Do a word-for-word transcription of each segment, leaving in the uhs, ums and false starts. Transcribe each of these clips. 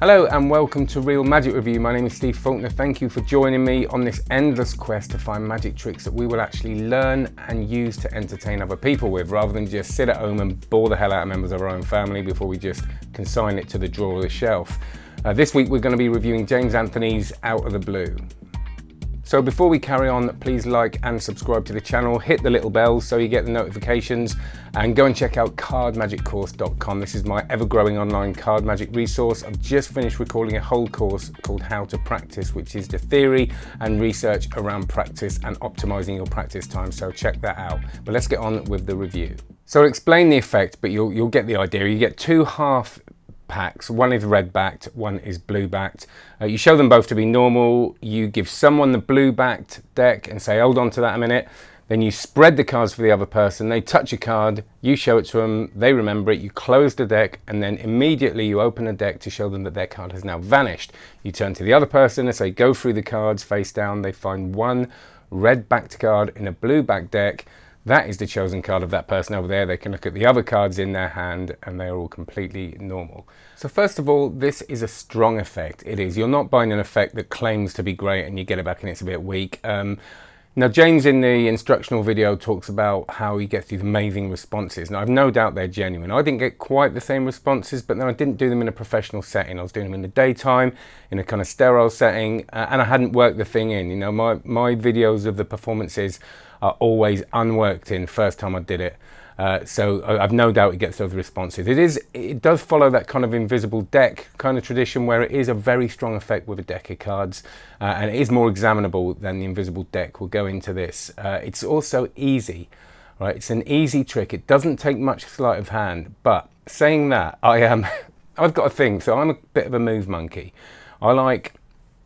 Hello and welcome to Real Magic Review. My name is Steve Faulkner. Thank you for joining me on this endless quest to find magic tricks that we will actually learn and use to entertain other people with, rather than just sit at home and bore the hell out of members of our own family before we just consign it to the drawer or the shelf. Uh, this week we're going to be reviewing James Anthony's Out of the Blue. So before we carry on, please like and subscribe to the channel, hit the little bell so you get the notifications, and go and check out card magic course dot com. This is my ever-growing online card magic resource. I've just finished recording a whole course called How to Practice, which is the theory and research around practice and optimizing your practice time, so check that out. But let's get on with the review. So I'll explain the effect, but you'll, you'll get the idea. You get two half packs. One is red backed, one is blue backed. Uh, you show them both to be normal. You give someone the blue backed deck and say, hold on to that a minute. Then you spread the cards for the other person. They touch a card, you show it to them, they remember it, you close the deck, and then immediately you open a deck to show them that their card has now vanished. You turn to the other person and say, go through the cards face down. They find one red backed card in a blue backed deck. That is the chosen card of that person over there. They can look at the other cards in their hand and they are all completely normal. So first of all, this is a strong effect. It is. You're not buying an effect that claims to be great and you get it back and it's a bit weak. Um, now James in the instructional video talks about how he gets these amazing responses, and I've no doubt they're genuine. I didn't get quite the same responses, but then I didn't do them in a professional setting. I was doing them in the daytime, in a kind of sterile setting, uh, and I hadn't worked the thing in. You know, my, my videos of the performances are always unworked in first time I did it. Uh, so I've no doubt it gets those responses. It is, it does follow that kind of invisible deck kind of tradition, where it is a very strong effect with a deck of cards, uh, and it is more examinable than the invisible deck. We'll go into this. Uh, it's also easy, right? It's an easy trick. It doesn't take much sleight of hand. But saying that, I am, I've got a thing. So I'm a bit of a move monkey. I like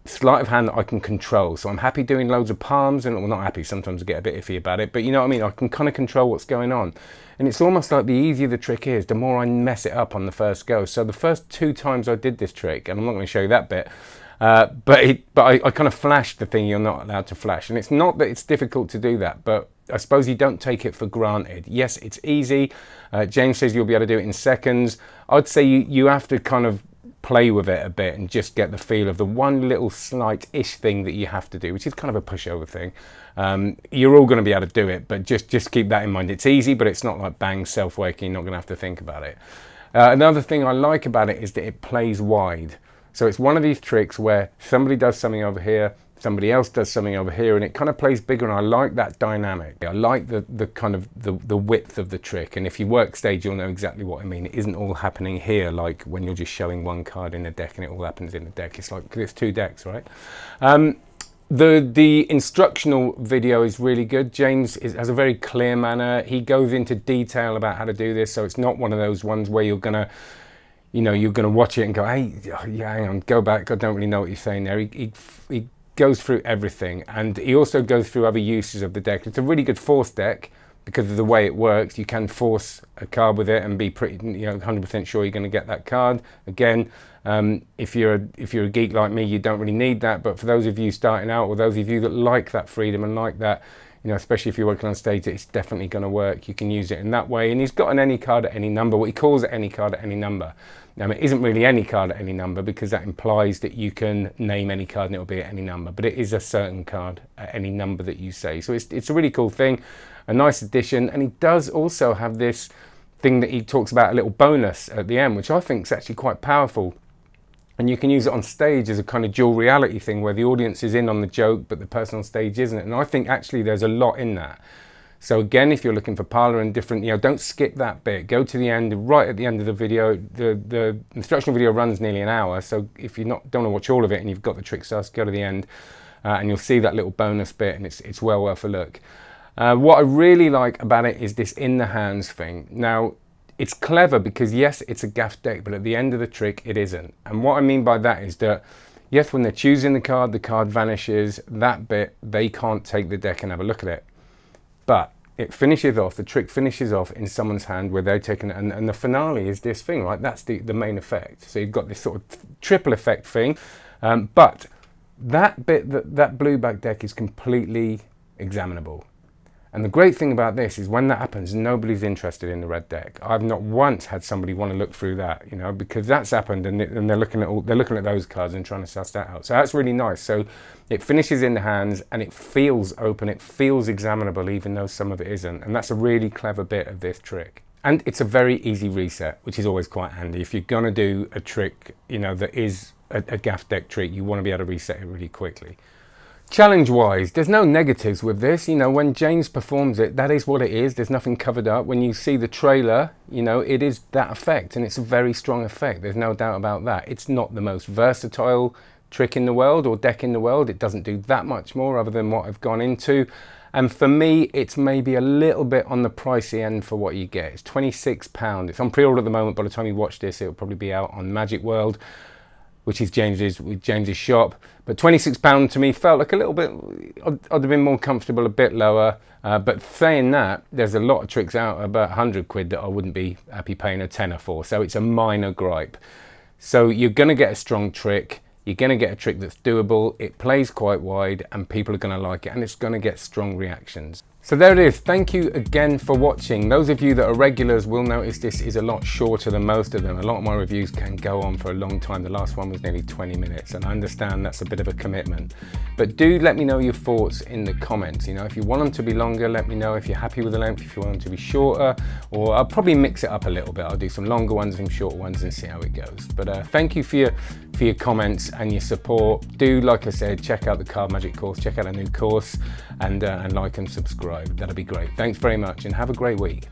sleight of hand that I can control. So I'm happy doing loads of palms, and well, not happy, sometimes I get a bit iffy about it, but you know what I mean? I can kind of control what's going on. And it's almost like the easier the trick is, the more I mess it up on the first go. So the first two times I did this trick, and I'm not going to show you that bit, uh, but, it, but I, I kind of flashed the thing you're not allowed to flash. And it's not that it's difficult to do that, but I suppose you don't take it for granted. Yes, it's easy. Uh, James says you'll be able to do it in seconds. I'd say you, you have to kind of play with it a bit and just get the feel of the one little slight-ish thing that you have to do, which is kind of a pushover thing. Um, you're all going to be able to do it, but just, just keep that in mind. It's easy, but it's not like bang, self-waking. You're not going to have to think about it. Uh, another thing I like about it is that it plays wide. So it's one of these tricks where somebody does something over here, somebody else does something over here, and it kind of plays bigger, and I like that dynamic. I like the, the kind of the, the width of the trick, and if you work stage, you'll know exactly what I mean. It isn't all happening here, like when you're just showing one card in a deck and it all happens in the deck. It's like, because it's two decks, right? Um, the, the instructional video is really good. James is, has a very clear manner. He goes into detail about how to do this, so it's not one of those ones where you're going to You know, you're going to watch it and go, hey, yeah, hang on, go back. I don't really know what you're saying there. He, he, he goes through everything. And he also goes through other uses of the deck. It's a really good force deck because of the way it works. You can force a card with it and be pretty, you know, one hundred percent sure you're going to get that card. Again, um, if you're a, if you're a geek like me, you don't really need that. But for those of you starting out, or those of you that like that freedom and like that, you know, especially if you're working on stage, it's definitely going to work. You can use it in that way. And he's got an any card at any number, what he calls it any card at any number. Now, it isn't really any card at any number, because that implies that you can name any card and it'll be at any number. But it is a certain card at any number that you say. So it's, it's a really cool thing, a nice addition. And he does also have this thing that he talks about, a little bonus at the end, which I think is actually quite powerful. And you can use it on stage as a kind of dual reality thing, where the audience is in on the joke, but the person on stage isn't. And I think actually there's a lot in that. So again, if you're looking for parlor and different, you know, don't skip that bit. Go to the end, right at the end of the video. The, the instructional video runs nearly an hour. So if you not don't want to watch all of it and you've got the trick sauce, go to the end uh, and you'll see that little bonus bit, and it's, it's well worth a look. Uh, what I really like about it is this in the hands thing. Now, it's clever because, yes, it's a gaff deck, but at the end of the trick, it isn't. And what I mean by that is that, yes, when they're choosing the card, the card vanishes. That bit, they can't take the deck and have a look at it. But it finishes off, the trick finishes off in someone's hand where they're taking it. And, and the finale is this thing, right? That's the, the main effect. So you've got this sort of triple effect thing. Um, but that bit, that, that blue back deck is completely examinable. And the great thing about this is when that happens, nobody's interested in the red deck. I've not once had somebody want to look through that, you know, because that's happened, and, it, and they're looking at all, they're looking at those cards and trying to suss that out. So that's really nice. So it finishes in the hands and it feels open, it feels examinable, even though some of it isn't. And that's a really clever bit of this trick. And it's a very easy reset, which is always quite handy. If you're going to do a trick, you know, that is a, a gaff deck trick, you want to be able to reset it really quickly. Challenge-wise, there's no negatives with this. You know, when James performs it, that is what it is. There's nothing covered up. When you see the trailer, you know, it is that effect, and it's a very strong effect. There's no doubt about that. It's not the most versatile trick in the world or deck in the world. It doesn't do that much more other than what I've gone into. And for me, it's maybe a little bit on the pricey end for what you get. It's twenty-six pounds. It's on pre-order at the moment. By the time you watch this, it'll probably be out on Magic World, which is James's, with James's shop. But twenty-six pounds to me felt like a little bit, I'd, I'd have been more comfortable a bit lower. Uh, but saying that, there's a lot of tricks out about a hundred quid that I wouldn't be happy paying a tenner for. So it's a minor gripe. So you're going to get a strong trick. You're going to get a trick that's doable. It plays quite wide and people are going to like it, and it's going to get strong reactions. So there it is. Thank you again for watching. Those of you that are regulars will notice this is a lot shorter than most of them. A lot of my reviews can go on for a long time. The last one was nearly twenty minutes, and I understand that's a bit of a commitment. But do let me know your thoughts in the comments. You know, if you want them to be longer, let me know. If you're happy with the length, if you want them to be shorter, or I'll probably mix it up a little bit. I'll do some longer ones, some shorter ones, and see how it goes. But uh, thank you for your, for your comments and your support. Do, like I said, check out the Card Magic course, check out a new course, and, uh, and like and subscribe. That'll be great. Thanks very much and have a great week.